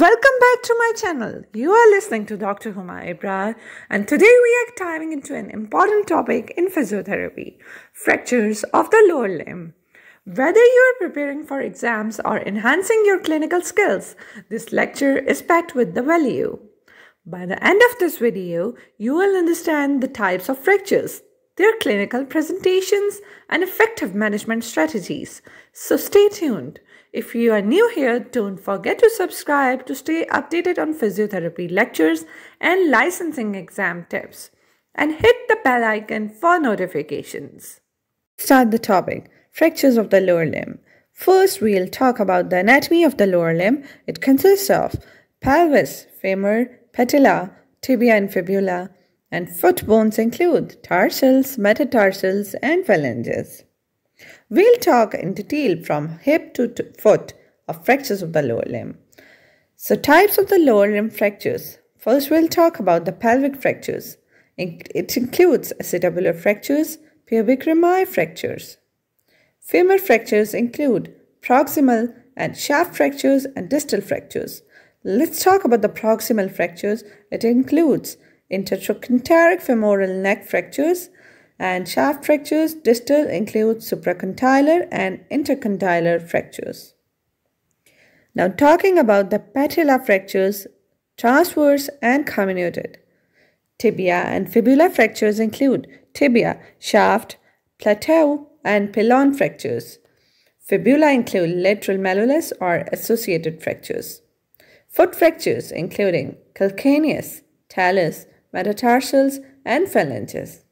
Welcome back to my channel. You are listening to Dr. Huma Ibrar, and today we are diving into an important topic in physiotherapy, fractures of the lower limb. Whether you are preparing for exams or enhancing your clinical skills, this lecture is packed with the value. By the end of this video, you will understand the types of fractures, their clinical presentations, and effective management strategies. So stay tuned. If you are new here, don't forget to subscribe to stay updated on physiotherapy lectures and licensing exam tips. And hit the bell icon for notifications. Start the topic, fractures of the lower limb. First, we'll talk about the anatomy of the lower limb. It consists of pelvis, femur, patella, tibia and fibula. And foot bones include tarsals, metatarsals and phalanges. We'll talk in detail from hip to foot of fractures of the lower limb. So types of the lower limb fractures. First, we'll talk about the pelvic fractures. It includes acetabular fractures, pubic rami fractures. Femur fractures include proximal and shaft fractures and distal fractures. Let's talk about the proximal fractures. It includes intertrochanteric femoral neck fractures. And shaft fractures. Distal includes supracondylar and intercondylar fractures. Now talking about the patella fractures, transverse and comminuted. Tibia and fibula fractures include tibia, shaft, plateau and pilon fractures. Fibula include lateral malleolus or associated fractures. Foot fractures including calcaneus, talus, metatarsals and phalanges.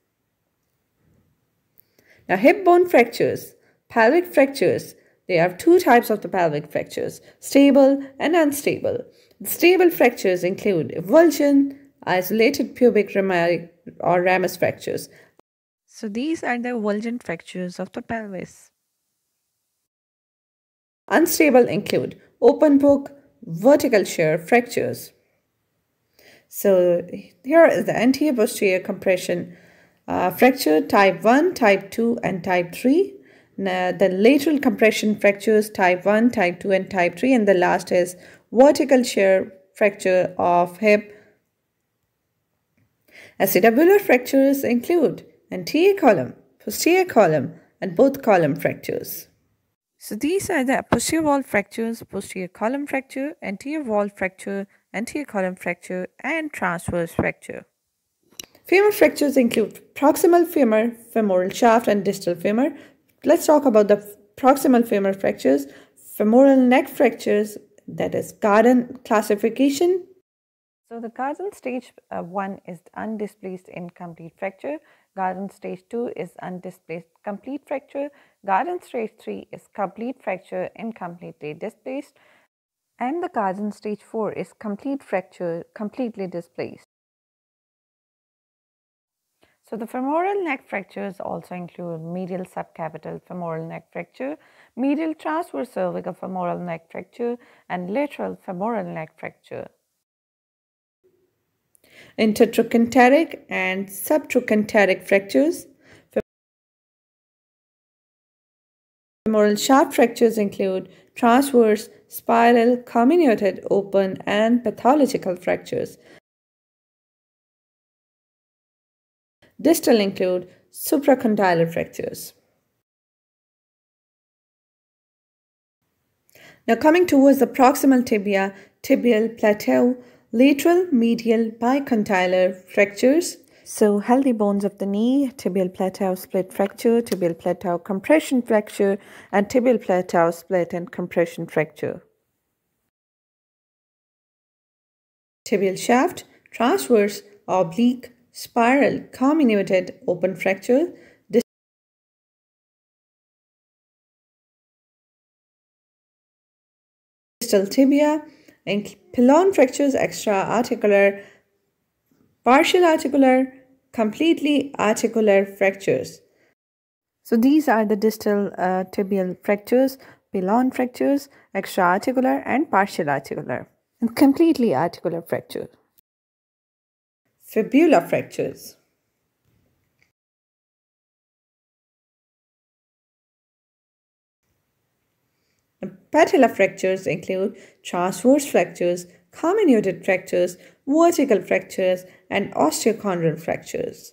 Now, hip bone fractures, pelvic fractures, there are two types of the pelvic fractures, stable and unstable. The stable fractures include avulsion, isolated pubic rami or ramus fractures. So, these are the avulsion fractures of the pelvis. Unstable include open book, vertical shear fractures. So, here is the anterior posterior compression fracture type 1, type 2 and type 3. Now, the lateral compression fractures type 1, type 2 and type 3, and the last is vertical shear fracture of hip. Acetabular fractures include anterior column, posterior column and both column fractures. So these are the posterior wall fractures, posterior column fracture, anterior wall fracture, anterior column fracture and transverse fracture. Femur fractures include proximal femur, femoral shaft and distal femur. Let's talk about the proximal femur fractures, femoral neck fractures, that is Garden classification. So the Garden stage 1 is undisplaced incomplete fracture, Garden stage 2 is undisplaced complete fracture, Garden stage 3 is complete fracture incompletely displaced, and the Garden stage 4 is complete fracture completely displaced. So the femoral neck fractures also include medial subcapital femoral neck fracture, medial transverse cervical femoral neck fracture, and lateral femoral neck fracture. Intertrochanteric and subtrochanteric fractures. Femoral shaft fractures include transverse, spiral, comminuted, open, and pathological fractures. Distal include supracondylar fractures. Now coming towards the proximal tibia, tibial, plateau, lateral, medial, bicondylar fractures. So healthy bones of the knee, tibial plateau split fracture, tibial plateau compression fracture, and tibial plateau split and compression fracture. Tibial shaft, transverse, oblique, spiral, comminuted, open fracture, distal tibia, and pilon fractures, extra articular, partial articular, completely articular fractures. So these are the distal tibial fractures, pilon fractures, extra articular and partial articular, and completely articular fracture. Fibula fractures. Patellar fractures include transverse fractures, comminuted fractures, vertical fractures, and osteochondral fractures.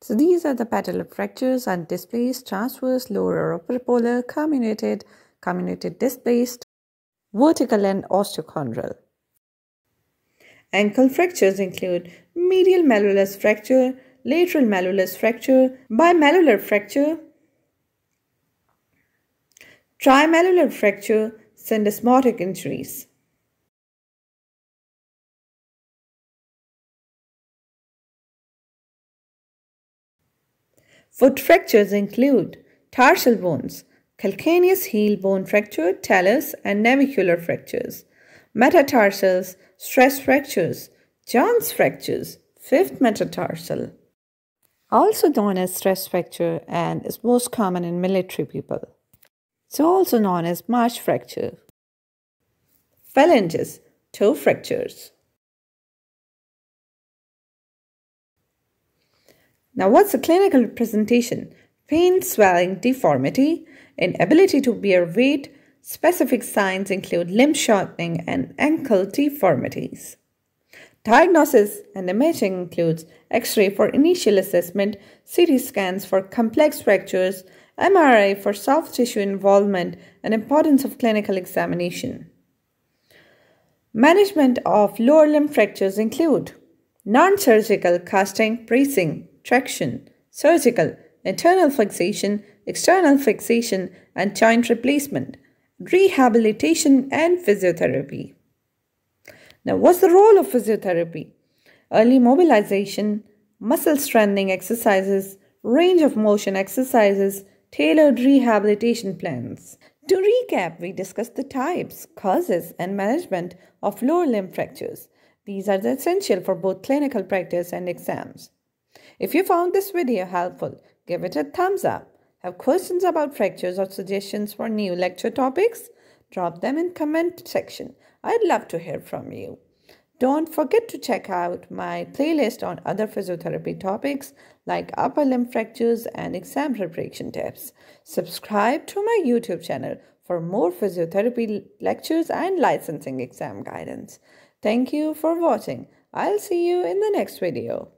So these are the patellar fractures and displaced, transverse, lower or upper polar, comminuted, comminuted displaced, vertical and osteochondral. Ankle fractures include medial malleolus fracture, lateral malleolus fracture, bimalleolar fracture, trimalleolar fracture, syndesmotic injuries. Foot fractures include tarsal bones, calcaneus heel bone fracture, talus and navicular fractures, metatarsals, stress fractures, John's fractures, fifth metatarsal, also known as stress fracture and is most common in military people. It's also known as March fracture. Phalanges, toe fractures. Now, what's the clinical representation? Pain, swelling, deformity, inability to bear weight. Specific signs include limb shortening and ankle deformities. Diagnosis and imaging includes X-ray for initial assessment, CT scans for complex fractures, MRI for soft tissue involvement, and importance of clinical examination. Management of lower limb fractures include non-surgical casting, bracing, traction, surgical, internal fixation, external fixation, and joint replacement, rehabilitation, and physiotherapy. Now, what's the role of physiotherapy? Early mobilization, muscle strengthening exercises, range of motion exercises, tailored rehabilitation plans. To recap, we discussed the types, causes, and management of lower limb fractures. These are essential for both clinical practice and exams. If you found this video helpful, give it a thumbs up. Have questions about fractures or suggestions for new lecture topics? Drop them in comment section. I'd love to hear from you. Don't forget to check out my playlist on other physiotherapy topics like upper limb fractures and exam preparation tips. Subscribe to my YouTube channel for more physiotherapy lectures and licensing exam guidance. Thank you for watching. I'll see you in the next video.